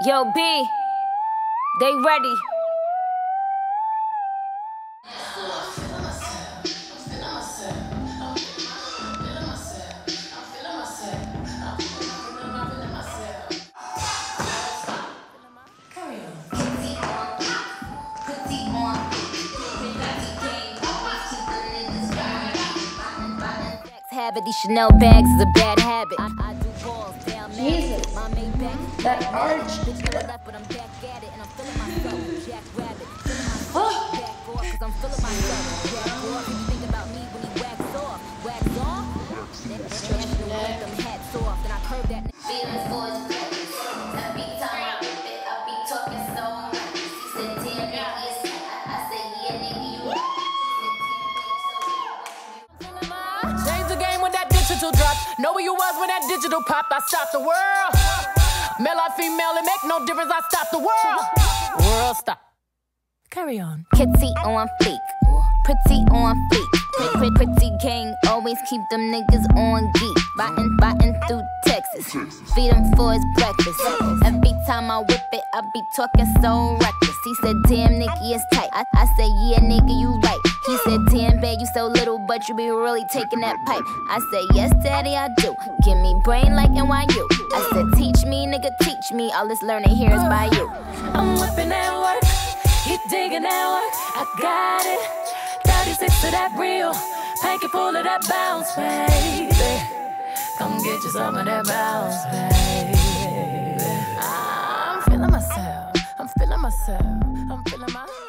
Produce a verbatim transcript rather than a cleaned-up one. Yo, B, they ready. These Chanel bags is a bad habit. I, I do balls down Jesus. My main bag is that arch. Bitch, I left, but I'm back at it and I'm feeling myself. Jack Rabbit, feeling myself. Back off, cause I'm feeling myself. Jack off, you think about me when he whacks off. Whacks off? That ass, you let them hats off. And I curved that feelings for his know where you was when that digital popped. I stopped the world. Male or female, it make no difference. I stopped the world. World stop. Carry on. Kitty on fleek, pretty on fleek. Pretty, pretty gang, always keep them niggas on geek. Biting, biting through Texas, feed him for his breakfast. Every time I whip it, I be talking so reckless. He said, damn, nigga, it's tight. I, I said, yeah, nigga, you right. He said, damn, babe, you so little, but you be really taking that pipe. I said, yes, daddy, I do. Give me brain like N Y U. I said, teach me, nigga, teach me. All this learning here is by you. I'm whipping at work. He digging at work. I got it. thirty-six to that reel. Pack it full of that bounce, baby. Come get you some of that bounce, baby. I'm feeling myself. I'm feeling myself. I'm feeling my...